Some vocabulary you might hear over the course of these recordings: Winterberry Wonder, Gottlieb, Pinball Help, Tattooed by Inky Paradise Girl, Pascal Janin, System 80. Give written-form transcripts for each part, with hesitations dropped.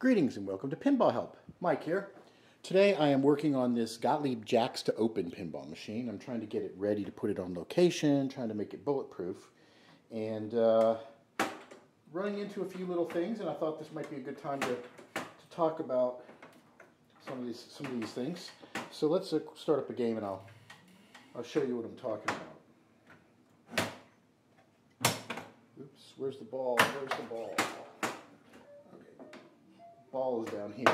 Greetings and welcome to Pinball Help. Mike here. Today I am working on this Gottlieb Jacks to Open pinball machine. I'm trying to get it ready to put it on location, trying to make it bulletproof, and running into a few little things, and I thought this might be a good time to talk about some of these things. So let's start up a game and I'll show you what I'm talking about. Oops, where's the ball? Where's the ball? Okay, ball is down here.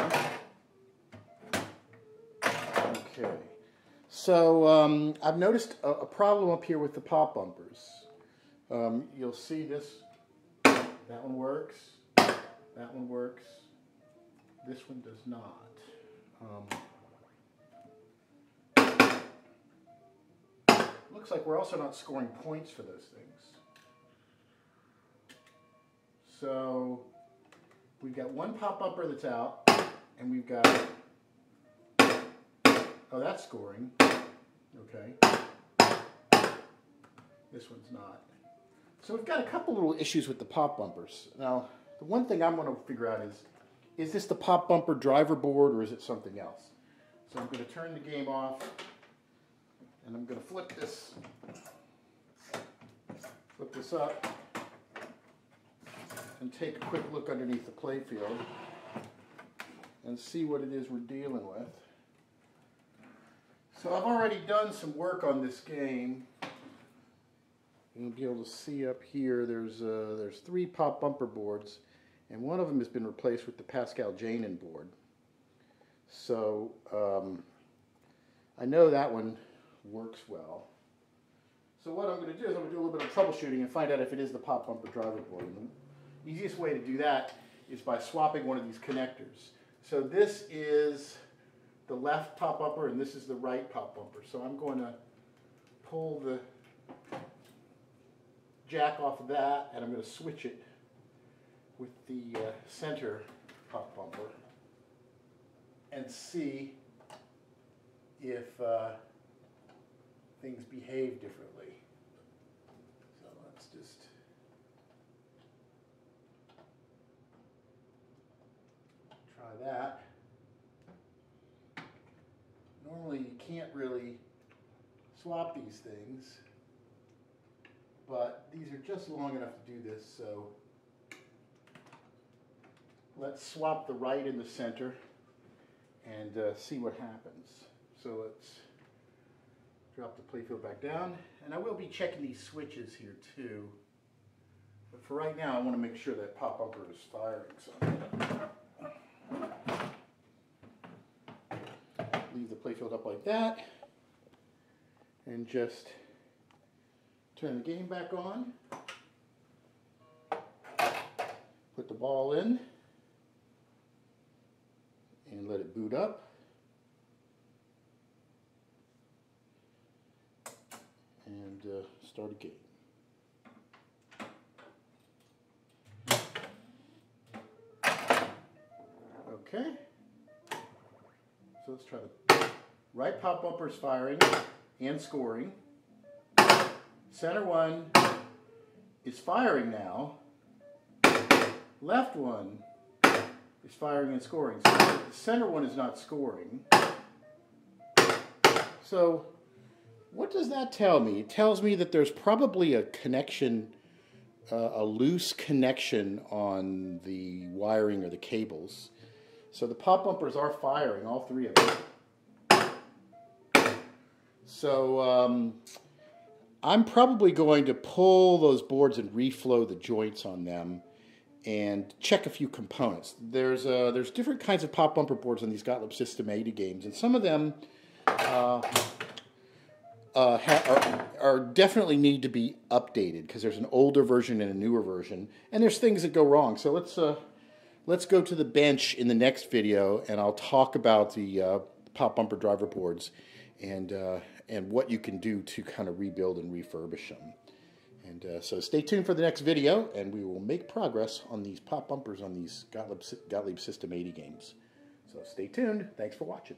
Okay, so I've noticed a problem up here with the pop bumpers. You'll see this. That one works. That one works. This one does not. Looks like we're also not scoring points for those things. So we've got one pop bumper that's out, and we've got, oh, that's scoring. Okay. This one's not. So we've got a couple little issues with the pop bumpers. Now, the one thing I'm going to figure out is this the pop bumper driver board, or is it something else? So I'm going to turn the game off. And I'm going to flip this up and take a quick look underneath the play field and see what it is we're dealing with. So I've already done some work on this game. You'll be able to see up here there's three pop bumper boards, and one of them has been replaced with the Pascal Janin board. So I know that one works well. So what I'm going to do is I'm going to do a little bit of troubleshooting and find out if it is the pop bumper driver board. And the easiest way to do that is by swapping one of these connectors. So this is the left pop bumper and this is the right pop bumper. So I'm going to pull the jack off of that and I'm going to switch it with the center pop bumper and see if things behave differently. So let's just try that. Normally you can't really swap these things, but these are just long enough to do this, so let's swap the right in the center and see what happens. So let's drop the play field back down, and I will be checking these switches here too, but for right now I want to make sure that pop bumper is firing, so leave the play field up like that and just turn the game back on, put the ball in and let it boot up. And start a game. Okay. So let's try the right pop bumper is firing and scoring. Center one is firing now. Left one is firing and scoring. So the center one is not scoring. So what does that tell me? It tells me that there's probably a connection, a loose connection on the wiring or the cables. So the pop bumpers are firing, all three of them. So I'm probably going to pull those boards and reflow the joints on them and check a few components. There's different kinds of pop bumper boards on these Gottlieb System 80 games, and some of them definitely need to be updated because there's an older version and a newer version, and there's things that go wrong. So let's go to the bench in the next video, and I'll talk about the pop bumper driver boards and what you can do to kind of rebuild and refurbish them. And so stay tuned for the next video, and we will make progress on these pop bumpers on these Gottlieb System 80 games. So stay tuned. Thanks for watching.